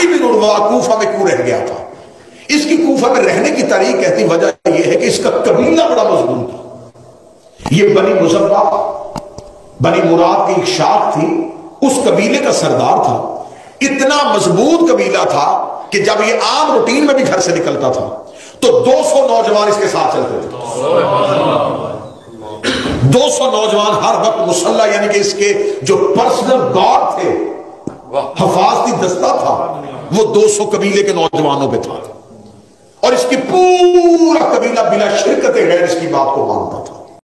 अली बिन उर्वा कूफा में क्यों रह गया था, इसकी कूफा में रहने की तारीख कहती वजह यह है कि इसका कबीला बड़ा मजबूत था। यह बनी मुसब्बा बनी मुराद की एक शाख थी, उस कबीले का सरदार था। इतना मजबूत कबीला था कि जब ये आम रूटीन में भी घर से निकलता था तो 200 नौजवान इसके साथ चलते थे। 200 नौजवान हर वक्त मुसल्ला यानी कि इसके जो पर्सनल गार्ड थे, हफाजती दस्ता था, वो 200 कबीले के नौजवानों पे था। और इसकी पूरा कबीला बिना शिरकत गैर इसकी बात को मानता था।